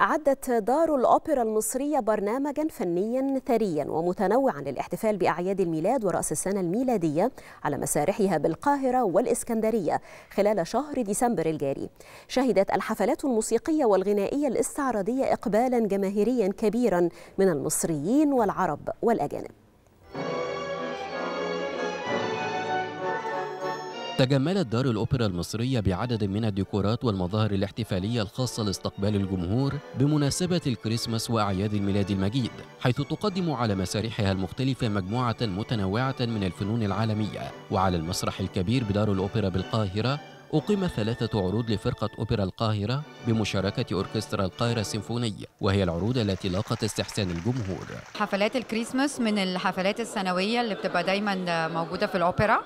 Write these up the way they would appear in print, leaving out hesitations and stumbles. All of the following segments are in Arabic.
أعدت دار الأوبرا المصرية برنامجا فنيا ثريا ومتنوعا للاحتفال بأعياد الميلاد ورأس السنة الميلادية على مسارحها بالقاهرة والإسكندرية خلال شهر ديسمبر الجاري. شهدت الحفلات الموسيقية والغنائية الاستعراضية إقبالا جماهيريا كبيرا من المصريين والعرب والأجانب. تجملت دار الأوبرا المصرية بعدد من الديكورات والمظاهر الاحتفالية الخاصة لاستقبال الجمهور بمناسبة الكريسماس وأعياد الميلاد المجيد، حيث تقدم على مسارحها المختلفة مجموعة متنوعة من الفنون العالمية. وعلى المسرح الكبير بدار الأوبرا بالقاهرة أقيم 3 عروض لفرقة أوبرا القاهرة بمشاركة أوركسترا القاهرة السيمفوني، وهي العروض التي لاقت استحسان الجمهور. حفلات الكريسماس من الحفلات السنوية اللي بتبقى دايما موجودة في الأوبرا،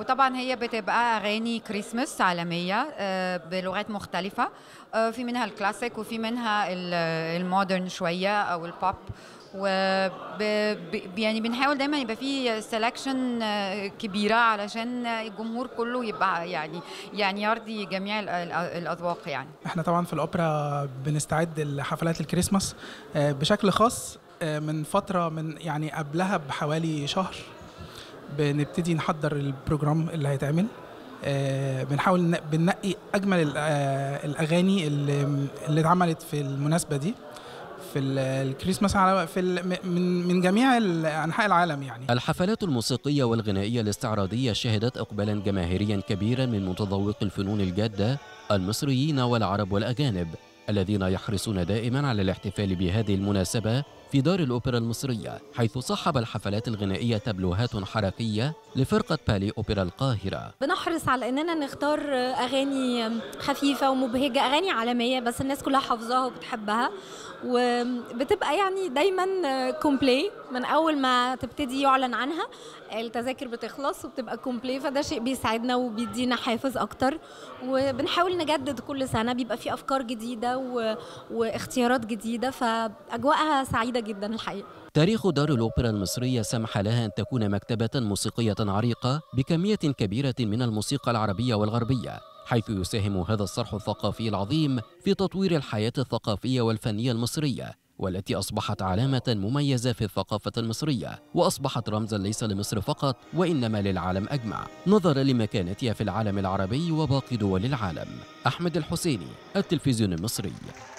وطبعا هي بتبقى أغاني كريسماس عالمية بلغات مختلفة، في منها الكلاسيك وفي منها المودرن شوية أو البوب، يعني بنحاول دايما يبقى في سيلكشن كبيره علشان الجمهور كله يبقى يعني يرضي جميع الاذواق. يعني احنا طبعا في الاوبرا بنستعد لحفلات الكريسماس بشكل خاص من فتره، من يعني قبلها بحوالي شهر بنبتدي نحضر البروجرام اللي هيتعمل. بنحاول بننقي اجمل الاغاني اللي اتعملت في المناسبه دي في الكريسماس من جميع أنحاء العالم. يعني الحفلات الموسيقية والغنائية الاستعراضية شهدت إقبالا جماهيريا كبيرا من متذوقي الفنون الجادة المصريين والعرب والأجانب، الذين يحرصون دائما على الاحتفال بهذه المناسبة في دار الأوبرا المصرية، حيث صحب الحفلات الغنائية تبلوهات حركية لفرقة بالي أوبرا القاهرة. بنحرص على أننا نختار أغاني خفيفة ومبهجة، أغاني عالمية بس الناس كلها حافظاها وبتحبها، وبتبقى يعني دايما كومبلي من أول ما تبتدي يعلن عنها التذاكر بتخلص وبتبقى كومبلي، فده شيء بيساعدنا وبيدينا حافز أكتر. وبنحاول نجدد كل سنة، بيبقى في أفكار جديدة واختيارات جديدة، فأجواءها سعيدة جدا الحقيقة. تاريخ دار الأوبرا المصرية سمح لها أن تكون مكتبة موسيقية عريقة بكمية كبيرة من الموسيقى العربية والغربية، حيث يساهم هذا الصرح الثقافي العظيم في تطوير الحياة الثقافية والفنية المصرية، والتي أصبحت علامة مميزة في الثقافة المصرية، وأصبحت رمزا ليس لمصر فقط وإنما للعالم أجمع نظرا لمكانتها في العالم العربي وباقي دول العالم. أحمد الحسيني، التلفزيون المصري.